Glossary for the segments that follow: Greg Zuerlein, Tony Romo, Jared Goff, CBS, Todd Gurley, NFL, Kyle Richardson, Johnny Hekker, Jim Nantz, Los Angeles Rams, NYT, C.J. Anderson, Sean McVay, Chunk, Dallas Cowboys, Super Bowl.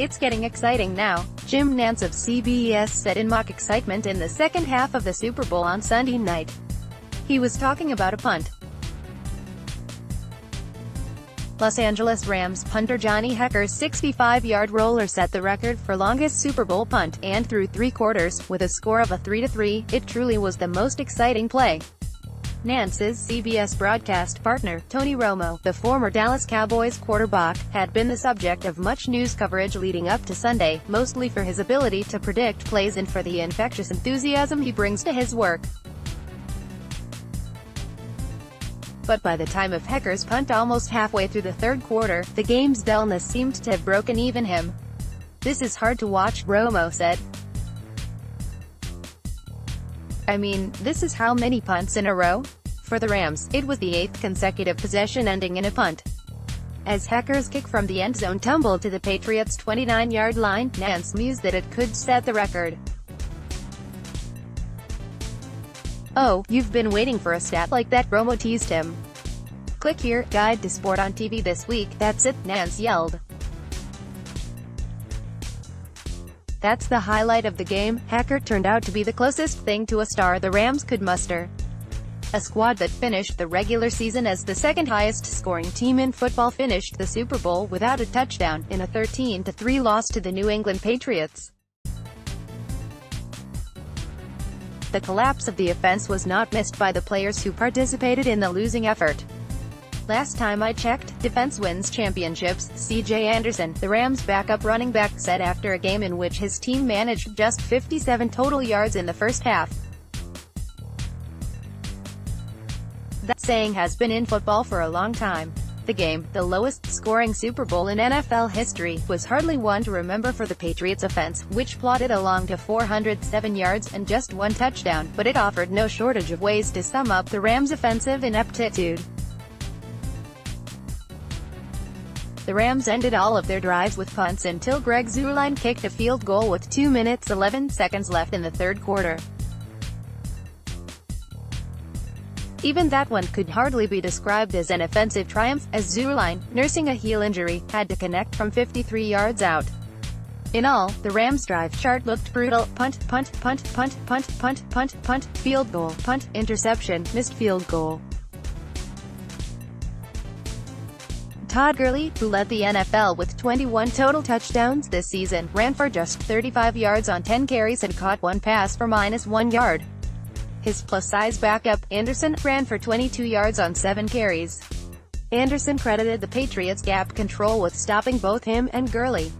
It's getting exciting now, Jim Nantz of CBS said in mock excitement in the second half of the Super Bowl on Sunday night. He was talking about a punt. Los Angeles Rams punter Johnny Hekker's 65-yard roller set the record for longest Super Bowl punt, and through three quarters, with a score of 3-3, it truly was the most exciting play. Nantz's CBS broadcast partner, Tony Romo, the former Dallas Cowboys quarterback, had been the subject of much news coverage leading up to Sunday, mostly for his ability to predict plays and for the infectious enthusiasm he brings to his work. But by the time of Hekker's punt almost halfway through the third quarter, the game's dullness seemed to have broken even him. "This is hard to watch," Romo said. "I mean, this is how many punts in a row?" For the Rams, it was the 8th consecutive possession ending in a punt. As Hekker's kick from the end zone tumbled to the Patriots' 29-yard line, Nantz mused that it could set the record. "Oh, you've been waiting for a stat like that," Romo teased him. "Click here, Guide to Sport on TV this week, that's it," Nantz yelled. "That's the highlight of the game." Hekker turned out to be the closest thing to a star the Rams could muster. A squad that finished the regular season as the second highest scoring team in football finished the Super Bowl without a touchdown, in a 13-3 loss to the New England Patriots. The collapse of the offense was not missed by the players who participated in the losing effort. "Last time I checked, defense wins championships," C.J. Anderson, the Rams' backup running back, said after a game in which his team managed just 57 total yards in the first half. That saying has been in football for a long time. The game, the lowest-scoring Super Bowl in NFL history, was hardly one to remember for the Patriots' offense, which plodded along to 407 yards and just one touchdown, but it offered no shortage of ways to sum up the Rams' offensive ineptitude. The Rams ended all of their drives with punts until Greg Zuerlein kicked a field goal with 2:11 left in the third quarter. Even that one could hardly be described as an offensive triumph, as Zuerlein, nursing a heel injury, had to connect from 53 yards out. In all, the Rams' drive chart looked brutal: punt, punt, punt, punt, punt, punt, punt, punt, field goal, punt, interception, missed field goal. Todd Gurley, who led the NFL with 21 total touchdowns this season, ran for just 35 yards on 10 carries and caught one pass for -1 yard. His plus-size backup, Anderson, ran for 22 yards on 7 carries. Anderson credited the Patriots' gap control with stopping both him and Gurley.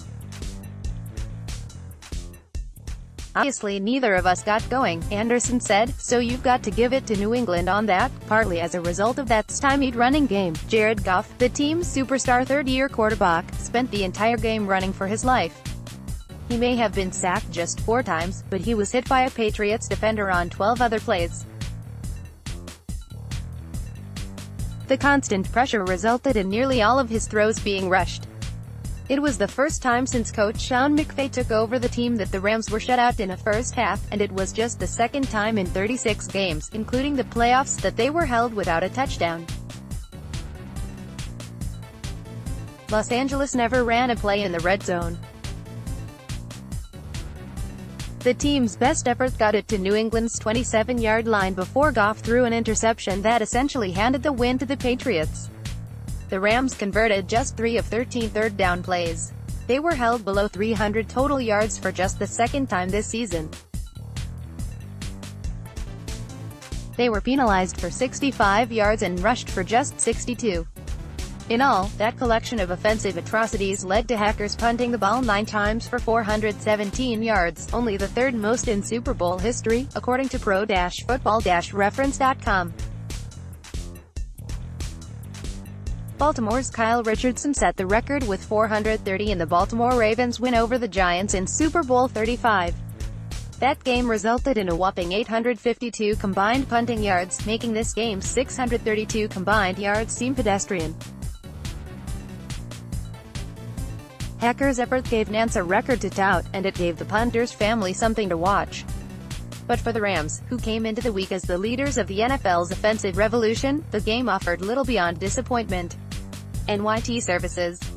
"Obviously neither of us got going," Anderson said, "so you've got to give it to New England on that, partly as a result of that stymied running game." Jared Goff, the team's superstar third-year quarterback, spent the entire game running for his life. He may have been sacked just 4 times, but he was hit by a Patriots defender on 12 other plays. The constant pressure resulted in nearly all of his throws being rushed. It was the first time since coach Sean McVay took over the team that the Rams were shut out in a first half, and it was just the second time in 36 games, including the playoffs, that they were held without a touchdown. Los Angeles never ran a play in the red zone. The team's best effort got it to New England's 27-yard line before Goff threw an interception that essentially handed the win to the Patriots. The Rams converted just 3 of 13 third-down plays. They were held below 300 total yards for just the second time this season. They were penalized for 65 yards and rushed for just 62. In all, that collection of offensive atrocities led to Hekker's punting the ball 9 times for 417 yards, only the third most in Super Bowl history, according to pro-football-reference.com. Baltimore's Kyle Richardson set the record with 430 in the Baltimore Ravens' win over the Giants in Super Bowl XXXV. That game resulted in a whopping 852 combined punting yards, making this game's 632 combined yards seem pedestrian. Hekker's effort gave Nantz a record to tout, and it gave the punter's family something to watch. But for the Rams, who came into the week as the leaders of the NFL's offensive revolution, the game offered little beyond disappointment. NYT Services.